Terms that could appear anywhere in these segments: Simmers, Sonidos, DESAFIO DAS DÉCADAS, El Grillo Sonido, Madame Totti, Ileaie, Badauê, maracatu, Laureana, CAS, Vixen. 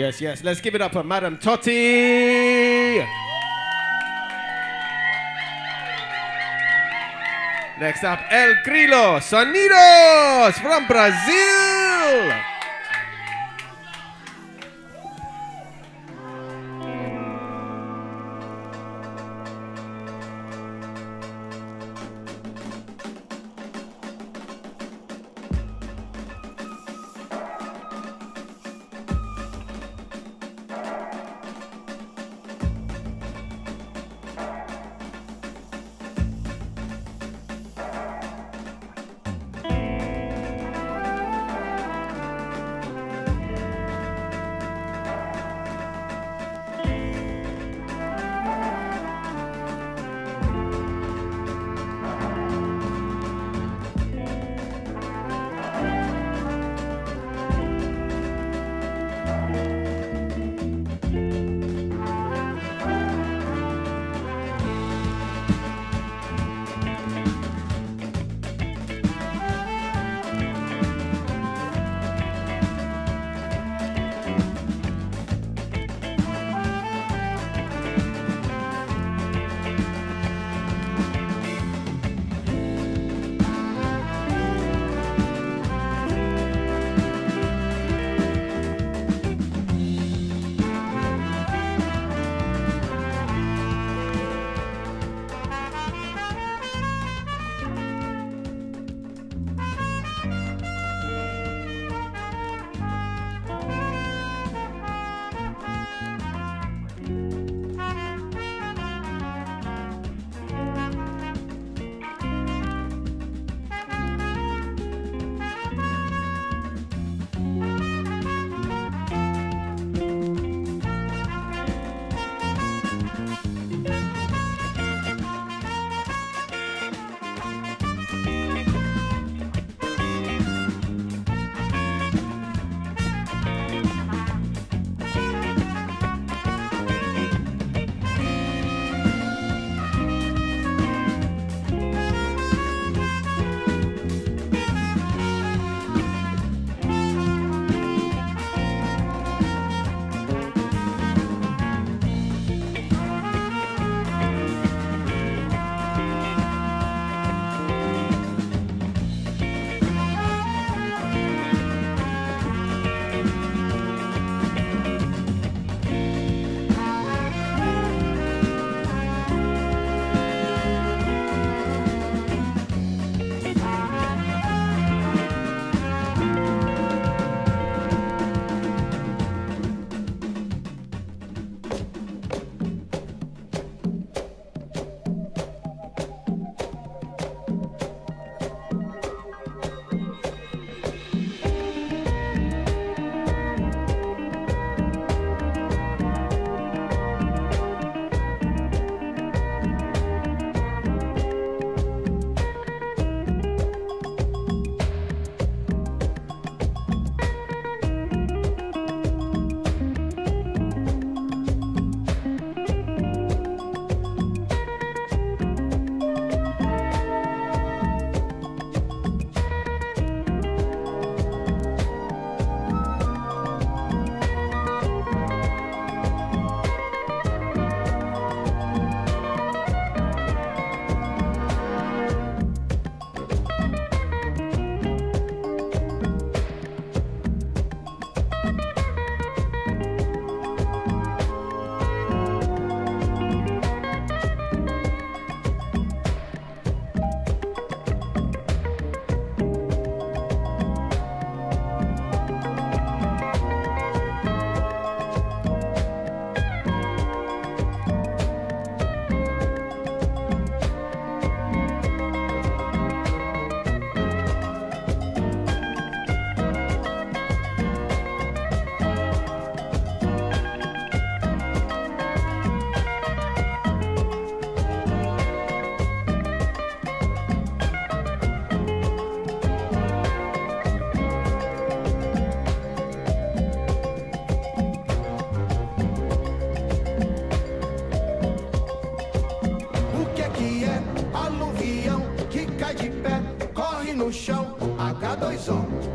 Yes, yes. Let's give it up for Madame Totti. Next up, El Grillo Sonidos from Brazil.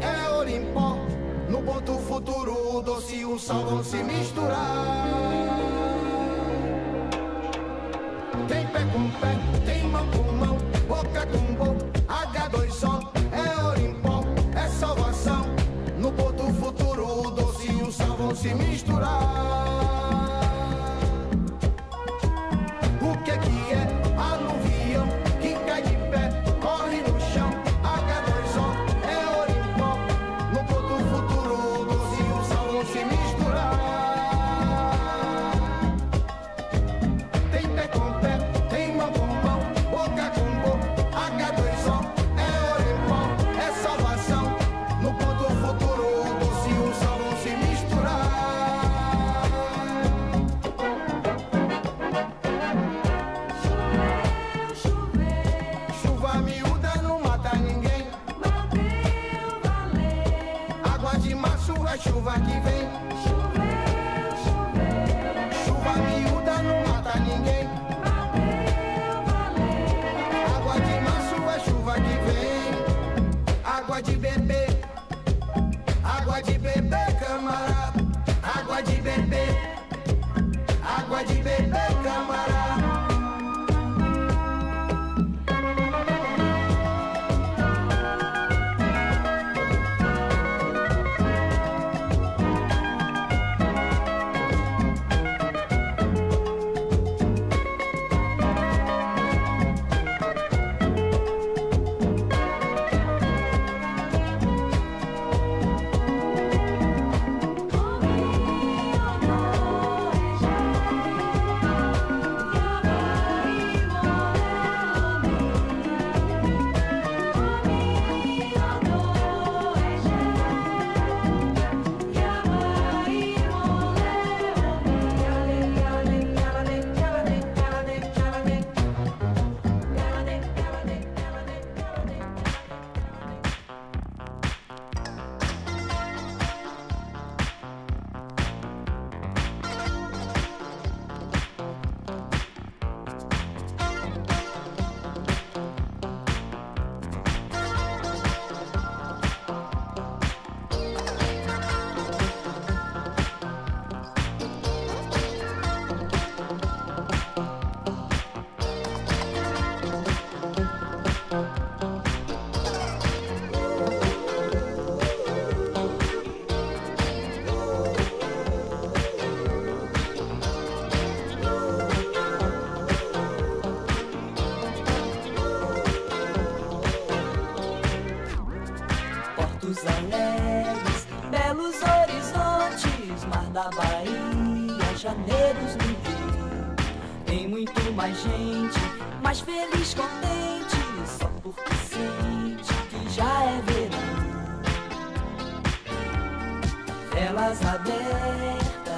É Olimpó, no ponto futuro, doce com sal vão se misturar. Tem pé com pé, tem mão com mão, boca com boca, H2O, é ouro em pó, é salvação. No porto futuro o doce e o sal vão se misturar. O que é? Aluvião, quem cai de pé, corre no chão, H2O, é ouro em pó. No porto futuro o doce e o sal vão se misturar. Chuva que vem, choveu, choveu. Chuva miúda não mata ninguém, valeu, valeu. Água de março é chuva que vem, água de bebê, camarada, água de bebê, camarada.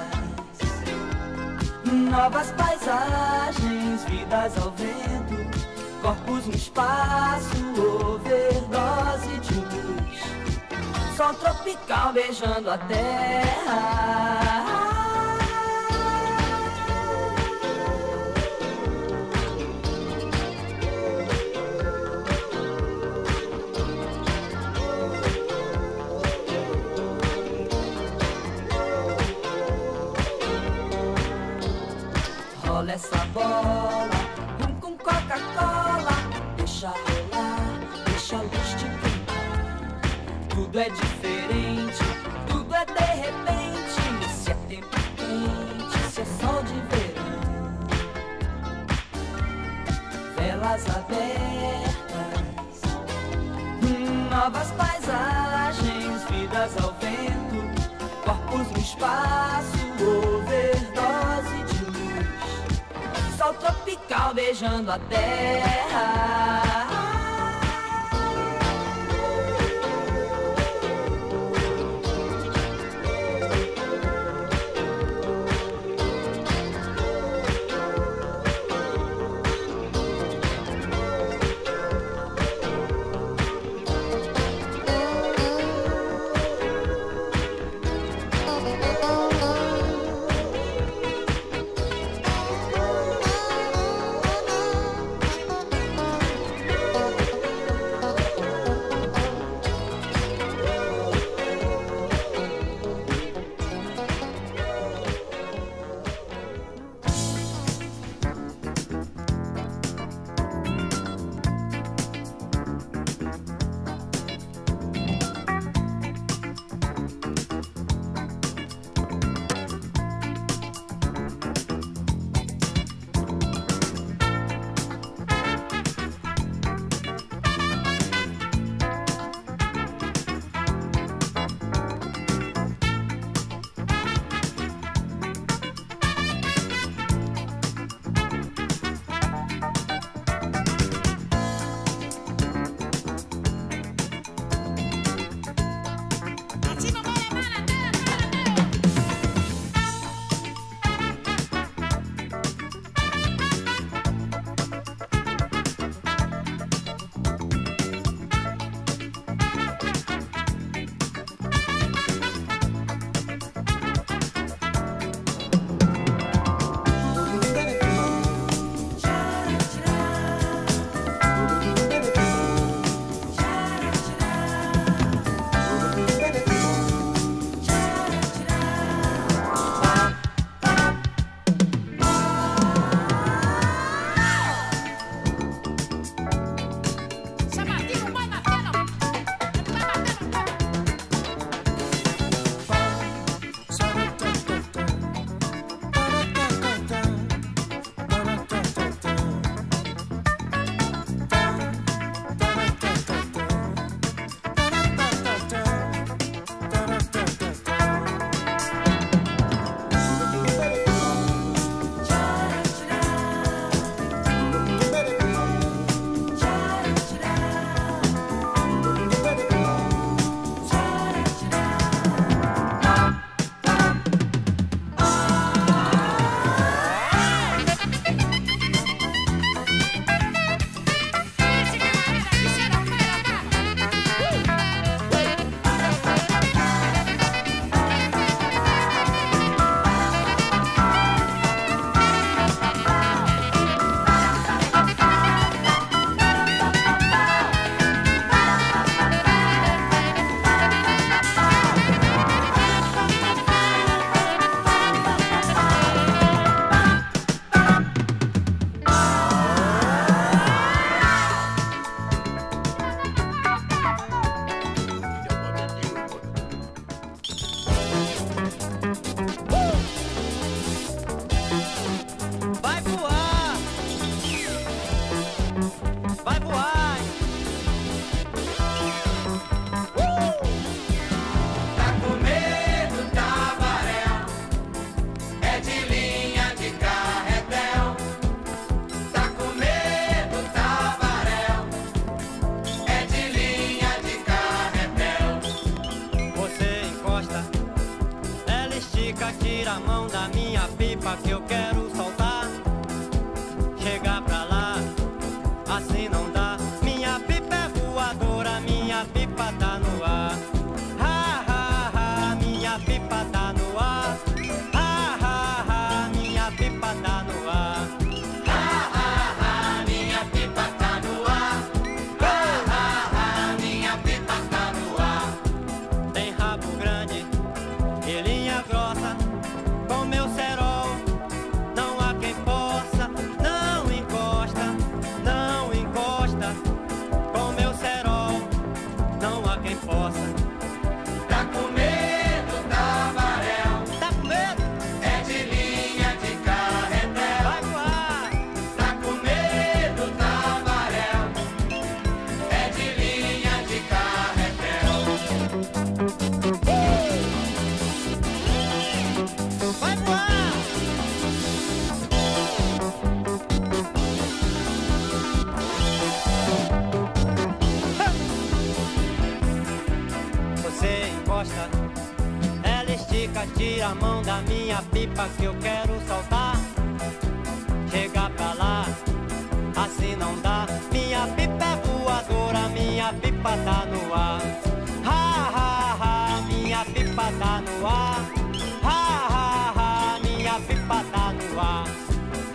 Beijando a terra, rola essa bola, rum com Coca-Cola, deixa rolar, deixa a luz te queimar, tudo é diferente. Abertas, novas paisagens, vidas ao vento, corpos no espaço, overdose de luz, sol tropical beijando a terra. tira a mão da minha pipa que eu quero soltar. Chega pra lá, assim não dá. Minha pipa é voadora, minha pipa tá no ar. Ha, ha, ha, minha pipa tá no ar. Ha, ha, ha, minha pipa tá no ar.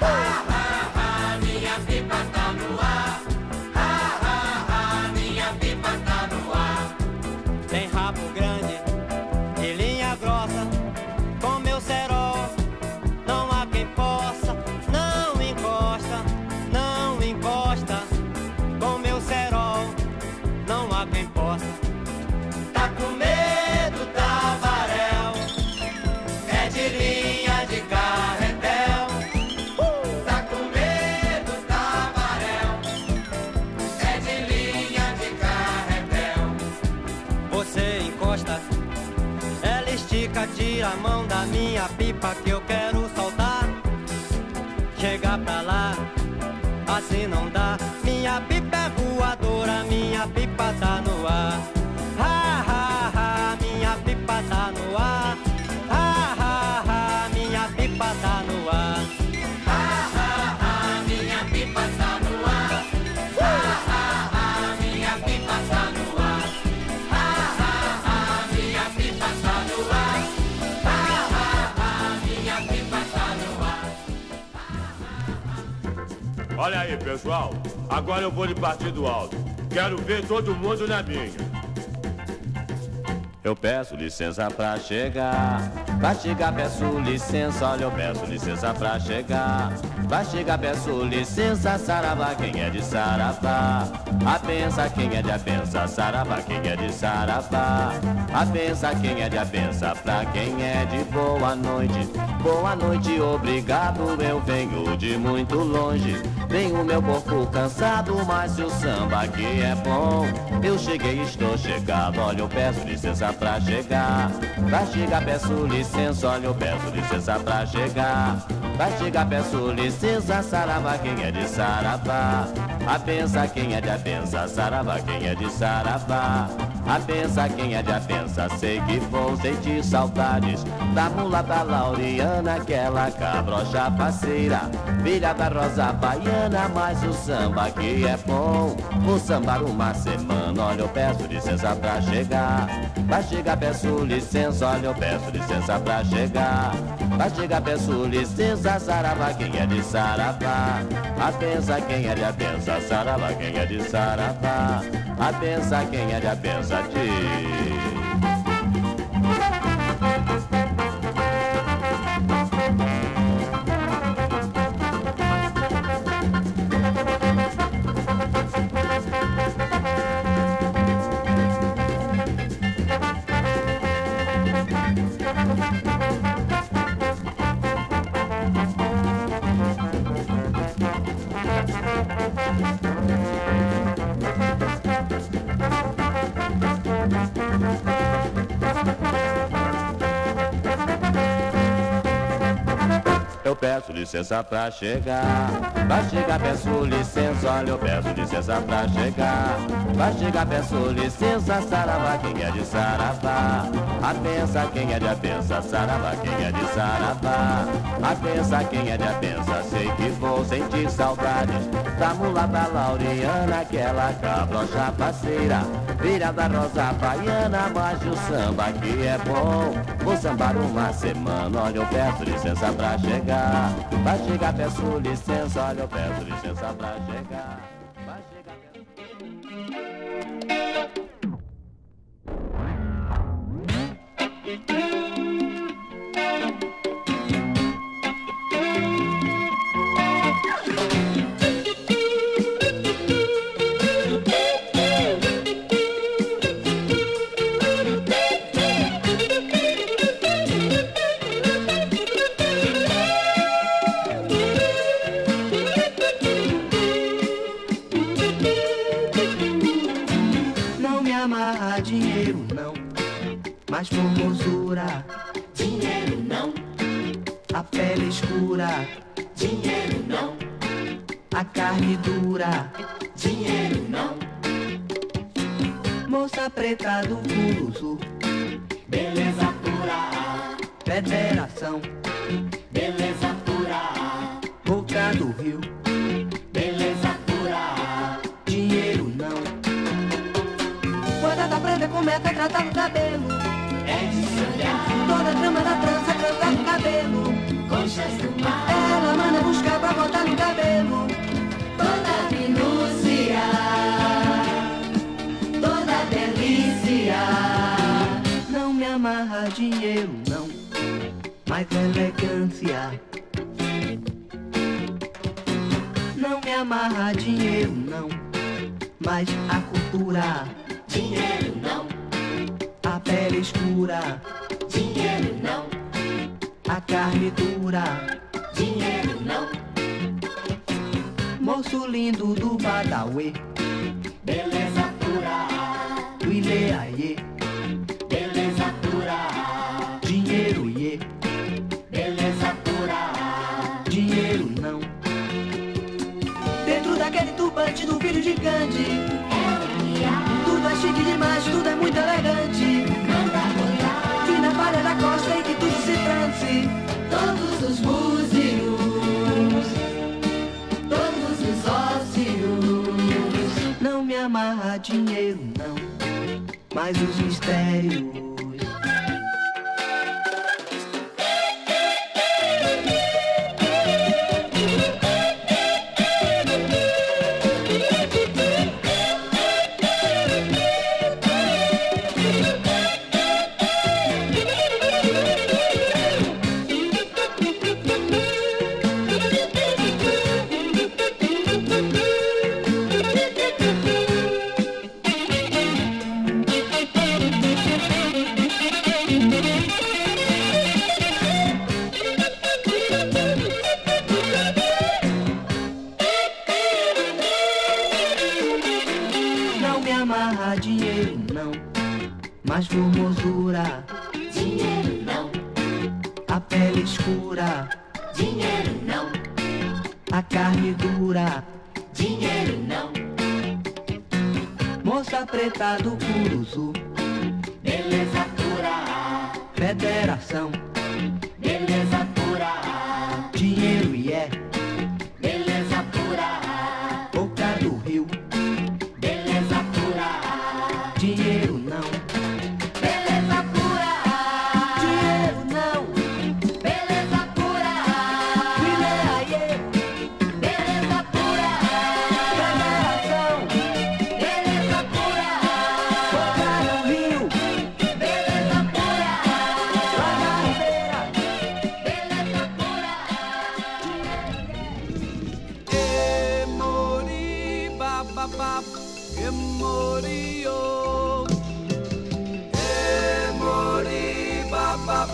Ha, ha, ha, minha pipa tá no ar. Ha, ha, ha, minha pipa tá no ar. Tem rabo grande e linha grossa, com meu cerol não há quem possa. Não encosta, não encosta, com meu cerol não há quem possa. Tá com medo da varel, é de linha de carretel. Tá com medo da varel, é de linha de carretel. Você encosta, ela estica, tira a mão da minha pipa que eu quero soltar. Chega pra lá, assim não dá. Minha pipa é voadora, minha pipa tá no ar. Ha, ha, ha, minha pipa tá no ar. Ha, ha, ha, minha pipa tá no ar. Ha, ha, ha, minha pipa tá no ar. Ha, ha, ha, minha pipa tá no ar. Ha, ha, ha, minha pipa tá no ar. Ha, ha, ha, minha pipa tá no ar. Olha aí, pessoal, agora eu vou de partido alto. Quero ver todo mundo na minha. Eu peço licença pra chegar peço licença, olha eu peço licença pra chegar peço licença, saravá quem é de saravá, abença quem é de abença, saravá quem é de saravá, abença quem é de abença, pra quem é de boa noite, obrigado, eu venho de muito longe. Tenho meu corpo cansado, mas se o samba aqui é bom, eu cheguei, estou chegado, olha eu peço licença pra chegar peço licença, olha eu peço licença pra chegar peço licença, saravá quem é de saravá, abença quem é de abença, saravá quem é de saravá, abença quem é de abença, sei que vou sentir saudades da mulata Laureana, aquela cabrocha parceira, filha da Rosa Baiana. Mas o samba aqui é bom, vou sambar uma semana, olha eu peço licença pra chegar peço licença, olha eu peço licença pra chegar peço licença, saravá quem é de saravá, abença quem é de abença, saravá quem é de saravá, abença quem é de abença de... Licença pra chegar peço licença, olha eu peço licença pra chegar peço licença, saravá quem é de saravá, abença quem é de abença, saravá quem é de saravá, abença quem é de abença, sei que vou sentir saudades da mulata Laureana, aquela cabrocha parceira, filha da Rosa Baiana, mas o samba aqui é bom, vou sambar uma semana, olha eu peço licença pra chegar peço licença, olha eu peço licença pra chegar peço... Moça preta do curuzu, beleza pura, Federação, beleza pura. Boca do Rio, beleza pura. Dinheiro não. Guarda da prenda, cometa, tratado do cabelo. É de sangue. Toda a trama da trança, canta no cabelo. Conchas do mar. Ela manda buscar pra botar no cabelo. Toda minúcia, toda delícia. Não me amarra dinheiro não, mas elegância. Não me amarra dinheiro não, mas a cultura. Dinheiro não. A pele escura. Dinheiro não. A carne dura. Dinheiro não. Moço lindo do Badauê, beleza pura. Do Ileaie, beleza pura. Dinheiro iê, beleza pura. Dinheiro não. Dentro daquele turbante do filho gigante, tudo é chique demais, tudo é muito elegante. Manda rolar. Que na palha da costa e que tudo se transe. Todos os museus, todos os ócios. Não me amarra dinheiro não, mas os mistérios. Baba,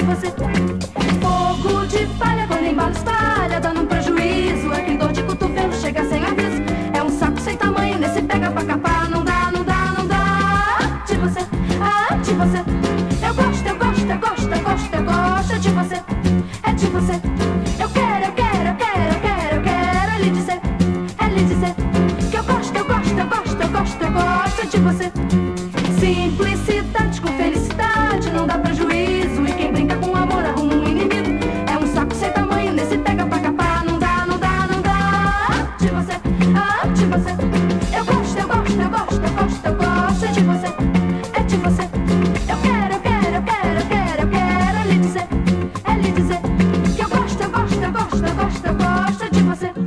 que você tem. Fogo de palha, quando embala espalha, dando um prejuízo. É que dor de cotovelo, chega sem aviso. É um saco sem tamanho, nesse pega pra capar. Não dá, não dá, não dá de você, ah, de você. Eu gosto, eu gosto, eu gosto, eu gosto, eu gosto de você. É de você. Eu quero, eu quero, eu quero, eu quero, eu quero lhe dizer, é lhe dizer que eu gosto, eu gosto, eu gosto, eu gosto, eu gosto de você. Simplicidade com felicidade não dá prejuízo. E quem brinca com amor arruma um inimigo. É um saco sem tamanho, nesse pega pra capar. Não dá, não dá, não dá de você, ah, de você. Eu gosto, eu gosto, eu gosto, eu gosto, eu gosto de você. É de você. Eu quero, eu quero, eu quero, eu quero, eu quero lhe dizer, é lhe dizer que eu gosto, eu gosto, eu gosto, eu gosto, eu gosto de você.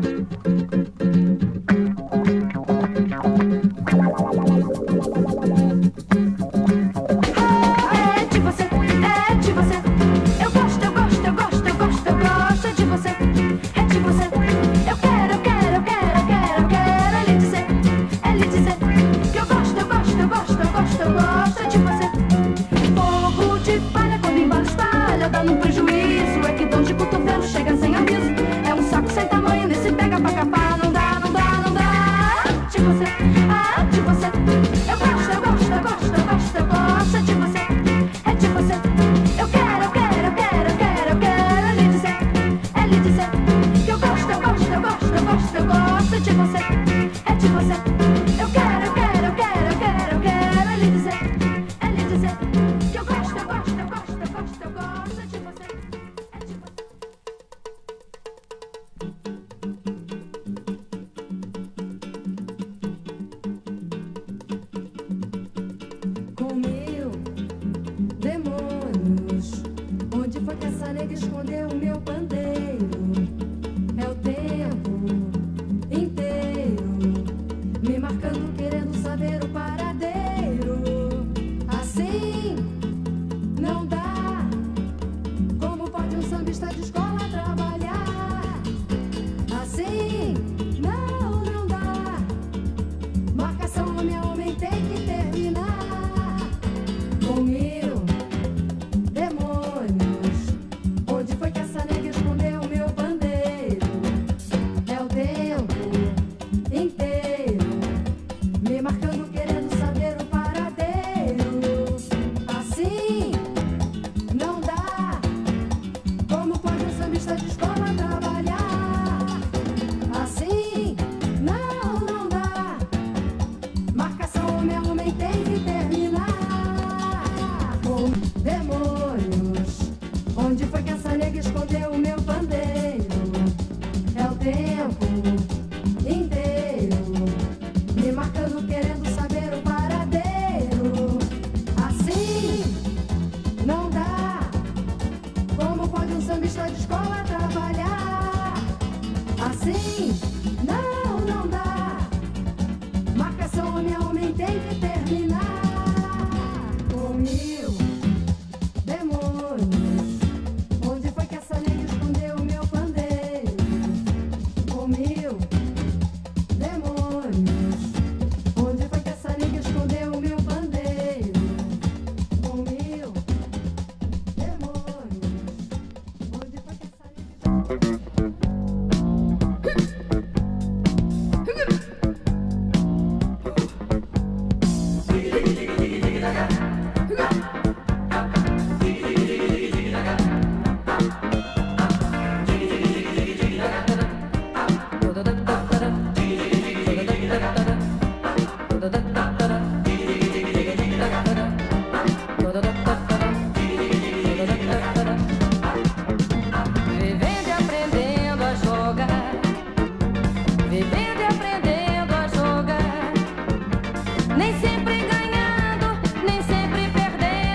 Nem sempre ganhando, nem sempre perdendo.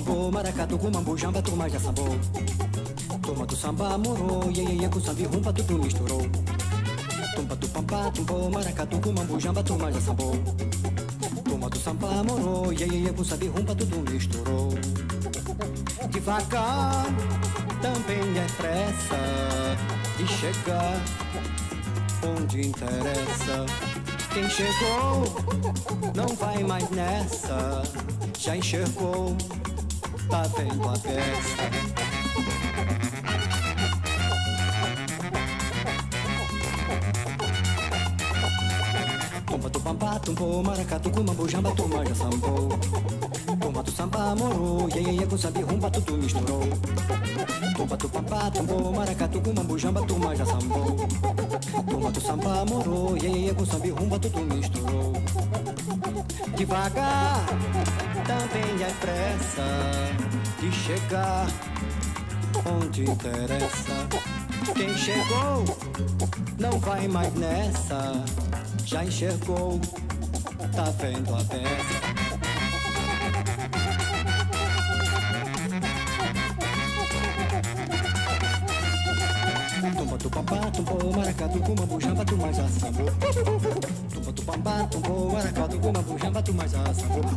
Tumbô, maracatu, gumambu, jamba, turma já sambou. Turma do samba morou, iê-iê-iê, com samba e rumba tudo misturou. Tumba do pampa, tumbô, maracatu, gumambu, jamba, turma já sambou. Turma do samba morou, iê-iê-iê, com samba e rumba tudo misturou. Devagar também é pressa de chegar onde interessa. Quem chegou não vai mais nessa, já enxergou, tá vendo a peça. Pampa, tumbô, maracatu, cumambu, jamba, turma já sambou. Turma do samba morou, iê-iê-iê, com samba e rumba tudo misturou. Turma do pampa, tumbô, maracatu, cumambu, jamba, turma já sambou. Turma do samba morou, iê-iê-iê, com samba e rumba tudo misturou. Devagar também é pressa de chegar onde interessa. Quem chegou não vai mais nessa, já enxergou, tá vendo a peça. Tumba do pampa, tumbô, maracatu, cumambu, jamba, turma já sambou. Tumba do pampa, tumbô, maracatu, cumambu, jamba, turma já sambou.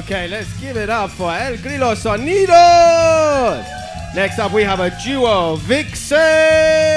Okay, let's give it up for El Grillo Sonidos. Next up, we have a duo, Vixen.